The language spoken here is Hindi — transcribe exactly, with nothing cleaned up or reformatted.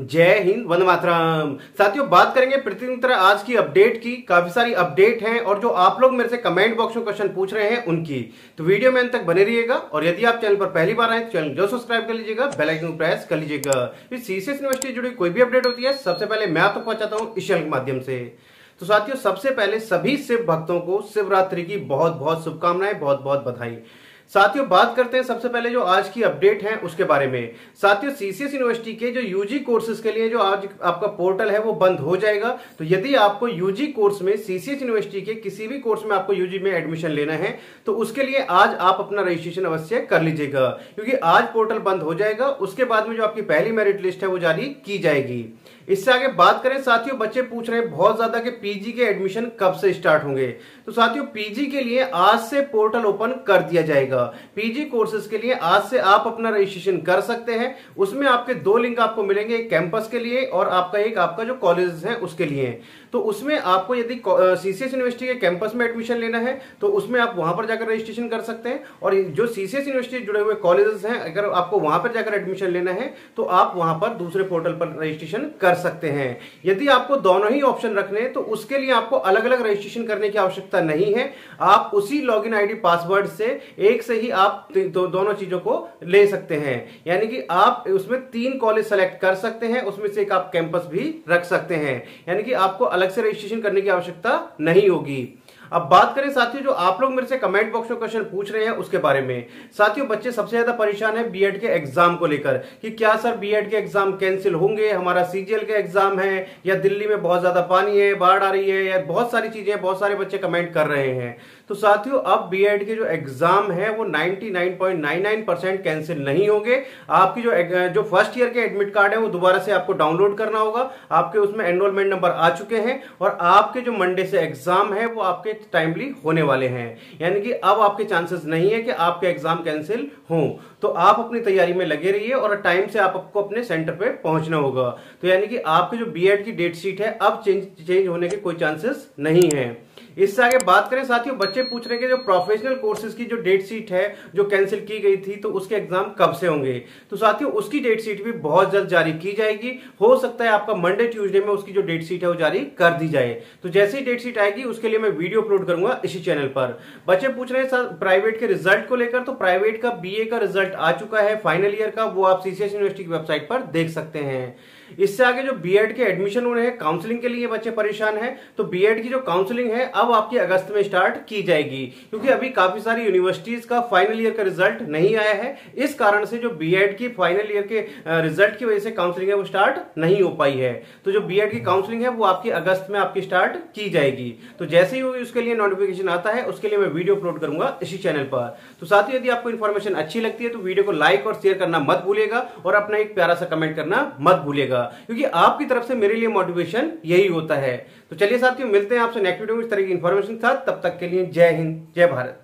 जय हिंद, वंदे मातरम। साथियों, बात करेंगे प्रतिदिन की तरह आज की अपडेट की। काफी सारी अपडेट हैं और जो आप लोग मेरे से कमेंट बॉक्स में क्वेश्चन पूछ रहे हैं उनकी, तो वीडियो में अंत तक बने रहिएगा। और यदि आप चैनल पर पहली बार आए तो चैनल जो सब्सक्राइब कर लीजिएगा, बेल आइकन प्रेस कर लीजिएगा। सीसीएस यूनिवर्सिटी जुड़ी कोई भी अपडेट होती है सबसे पहले मैं आप तक पहुंचाता हूँ इस चैनल के माध्यम से। तो साथियों, सबसे पहले सभी शिव भक्तों को शिवरात्रि की बहुत बहुत शुभकामनाएं, बहुत बहुत बधाई। साथियों, बात करते हैं सबसे पहले जो आज की अपडेट है उसके बारे में। साथियों, सीसीएस यूनिवर्सिटी के जो यूजी कोर्सेज के लिए जो आज आपका पोर्टल है वो बंद हो जाएगा। तो यदि आपको यूजी कोर्स में सीसीएस यूनिवर्सिटी के किसी भी कोर्स में आपको यूजी में एडमिशन लेना है तो उसके लिए आज आप अपना रजिस्ट्रेशन अवश्य कर लीजिएगा, क्योंकि आज पोर्टल बंद हो जाएगा। उसके बाद में जो आपकी पहली मेरिट लिस्ट है वो जारी की जाएगी। इससे आगे बात करें, साथियों बच्चे पूछ रहे हैं बहुत ज्यादा कि पीजी के एडमिशन कब से स्टार्ट होंगे। तो साथियों, पीजी के लिए आज से पोर्टल ओपन कर दिया जाएगा। पीजी कोर्सेज के लिए आज से आप अपना रजिस्ट्रेशन कर सकते हैं। उसमें आपके दो लिंक आपको मिलेंगे, एक कैंपस के लिए और आपका एक आपका जो कॉलेज है उसके लिए। तो उसमें आपको यदि सीसीएस यूनिवर्सिटी के कैंपस में एडमिशन लेना है तो उसमें आप वहां पर जाकर रजिस्ट्रेशन कर सकते हैं, और जो सीसीएस यूनिवर्सिटी जुड़े हुए कॉलेजेस हैं अगर आपको वहां पर जाकर एडमिशन लेना है तो आप वहां पर दूसरे पोर्टल पर रजिस्ट्रेशन कर सकते हैं। यदि आपको दोनों ही ऑप्शन रखने हैं तो उसके लिए आपको अलग अलग रजिस्ट्रेशन करने की आवश्यकता नहीं है। आप उसी लॉगिन आईडी पासवर्ड से एक से ही आप दो, दोनों चीजों को ले सकते हैं, यानी कि आप उसमें तीन कॉलेज सेलेक्ट कर सकते हैं, उसमें से एक आप कैंपस भी रख सकते हैं, यानी कि आपको अलग से रजिस्ट्रेशन करने की आवश्यकता नहीं होगी। अब बात करें साथियों जो आप लोग मेरे से कमेंट बॉक्स में क्वेश्चन पूछ रहे हैं उसके बारे में। साथियों, बच्चे सबसे ज्यादा परेशान हैं बीएड के एग्जाम को लेकर कि क्या सर बीएड के एग्जाम कैंसिल होंगे, हमारा सीजीएल के एग्जाम है, या दिल्ली में बहुत ज्यादा पानी है, बाढ़ आ रही है, या बहुत सारी चीजें, बहुत सारे बच्चे कमेंट कर रहे हैं। तो साथियों, अब बीएड के जो एग्जाम है वो निन्यानवे पॉइंट निन्यानवे परसेंट कैंसिल नहीं होंगे। आपकी जो जो फर्स्ट ईयर के एडमिट कार्ड है वो दोबारा से आपको डाउनलोड करना होगा। आपके उसमें एनरोलमेंट नंबर आ चुके हैं और आपके जो मंडे से एग्जाम है वो आपके टाइमली होने वाले हैं, यानी कि अब आपके चांसेस नहीं है कि आपके एग्जाम कैंसिल हों। तो आप अपनी तैयारी में लगे रहिए और टाइम से आप आपको अपने सेंटर पे पहुंचना होगा। तो यानी कि आपके जो बीएड की डेट शीट है अब चेंज चेंज होने के कोई चांसेस नहीं है। इससे आगे बात करें साथियों, बच्चे पूछ रहे हैं कि जो प्रोफेशनल कोर्सेज की जो डेट शीट है जो कैंसिल की गई थी तो उसके एग्जाम कब से होंगे। तो साथियों, उसकी डेट शीट भी बहुत जल्द जारी की जाएगी। हो सकता है आपका मंडे ट्यूसडे में उसकी जो डेट शीट है वो जारी कर दी जाए। तो जैसे ही डेट शीट आएगी उसके लिए मैं वीडियो अपलोड करूंगा इसी चैनल पर। बच्चे पूछ रहे हैं प्राइवेट के रिजल्ट को लेकर, तो प्राइवेट का बीए का रिजल्ट आ चुका है फाइनल ईयर का, वो आप सीसीएस यूनिवर्सिटी की वेबसाइट पर देख सकते हैं। इससे आगे जो बीएड के एडमिशन हो रहे हैं काउंसलिंग के लिए बच्चे परेशान हैं, तो बीएड की जो काउंसलिंग है अब आपकी अगस्त में स्टार्ट की जाएगी, क्योंकि अभी काफी सारी यूनिवर्सिटीज का फाइनल ईयर का रिजल्ट नहीं आया है। इस कारण से जो बीएड की फाइनल ईयर के रिजल्ट की वजह से काउंसलिंग है वो स्टार्ट नहीं हो पाई है। तो जो बीएड की काउंसलिंग है वो आपकी अगस्त में आपकी स्टार्ट की जाएगी। तो जैसे ही उसके लिए नोटिफिकेशन आता है उसके लिए मैं वीडियो अपलोड करूंगा इसी चैनल पर। तो साथ ही यदि आपको इन्फॉर्मेशन अच्छी लगती है तो वीडियो को लाइक और शेयर करना मत भूलिएगा, और अपना एक प्यारा सा कमेंट करना मत भूलिएगा, क्योंकि आपकी तरफ से मेरे लिए मोटिवेशन यही होता है। तो चलिए साथियों, मिलते हैं आपसे नेक्स्ट वीडियो में इस तरह की इंफॉर्मेशन के साथ। तब तक के लिए जय हिंद, जय भारत।